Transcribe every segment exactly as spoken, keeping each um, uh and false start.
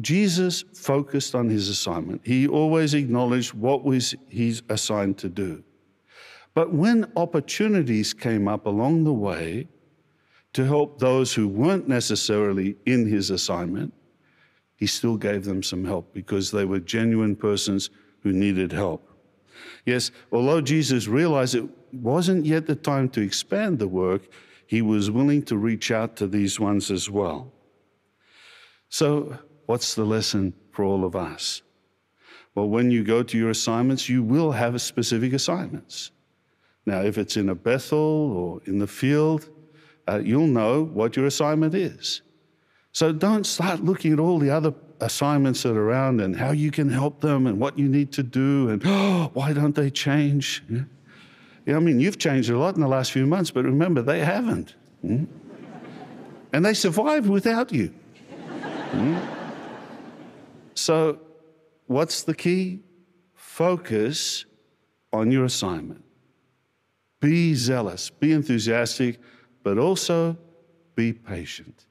Jesus focused on his assignment. He always acknowledged what was he's assigned to do. But when opportunities came up along the way to help those who weren't necessarily in his assignment, he still gave them some help because they were genuine persons who needed help. Yes, although Jesus realized it wasn't yet the time to expand the work, he was willing to reach out to these ones as well. So what's the lesson for all of us? Well, when you go to your assignments, you will have specific assignments. Now, if it's in a Bethel or in the field, uh, you'll know what your assignment is. So don't start looking at all the other assignments that are around and how you can help them and what you need to do and oh, why don't they change? Yeah. Yeah, I mean, you've changed a lot in the last few months, but remember, they haven't. Mm? And they survived without you. Mm? So what's the key? Focus on your assignment. Be zealous, be enthusiastic, but also be patient.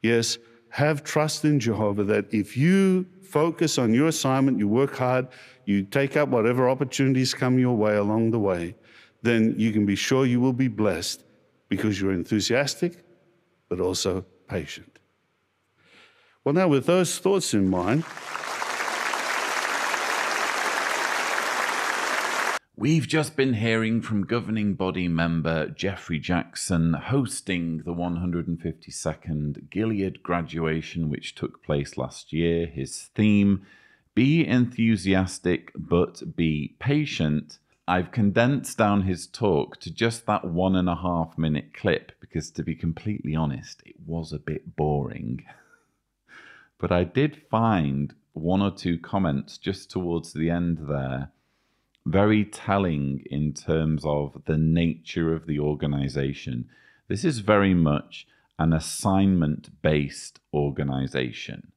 Yes, have trust in Jehovah that if you focus on your assignment, you work hard, you take up whatever opportunities come your way along the way, then you can be sure you will be blessed because you're enthusiastic, but also patient. Well, now with those thoughts in mind, we've just been hearing from governing body member Geoffrey Jackson hosting the one hundred fifty-second Gilead graduation, which took place last year. His theme, be enthusiastic, but be patient. I've condensed down his talk to just that one and a half minute clip because, to be completely honest, it was a bit boring. But I did find one or two comments just towards the end there very telling in terms of the nature of the organization. This is very much an assignment-based organization.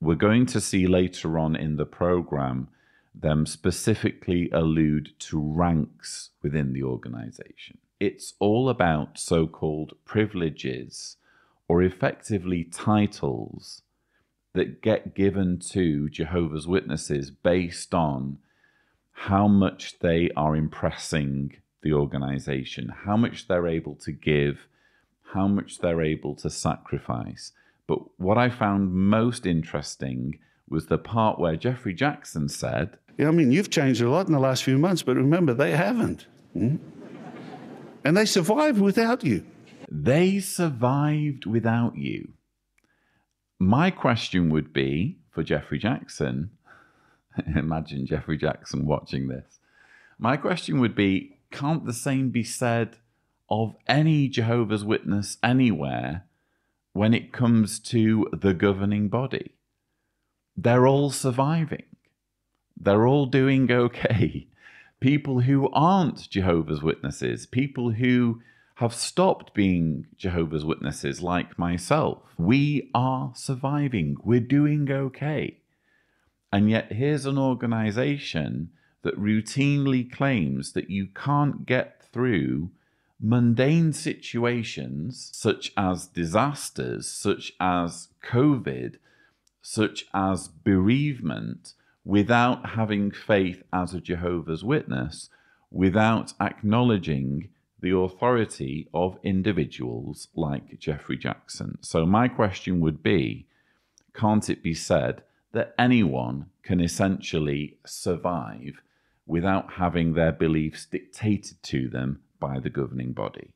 We're going to see later on in the program them specifically allude to ranks within the organization. It's all about so-called privileges or effectively titles that get given to Jehovah's Witnesses based on how much they are impressing the organization, how much they're able to give, how much they're able to sacrifice. But what I found most interesting was the part where Geoffrey Jackson said, yeah, I mean, you've changed a lot in the last few months, but remember, they haven't. Hmm? And they survived without you. They survived without you. My question would be, for Geoffrey Jackson, imagine Geoffrey Jackson watching this. My question would be, can't the same be said of any Jehovah's Witness anywhere when it comes to the governing body? They're all surviving. They're all doing okay. People who aren't Jehovah's Witnesses, people who have stopped being Jehovah's Witnesses like myself, we are surviving. We're doing okay. And yet here's an organization that routinely claims that you can't get through mundane situations such as disasters, such as COVID, such as bereavement, without having faith as a Jehovah's Witness, without acknowledging the authority of individuals like Geoffrey Jackson. So my question would be, can't it be said that anyone can essentially survive without having their beliefs dictated to them by the governing body?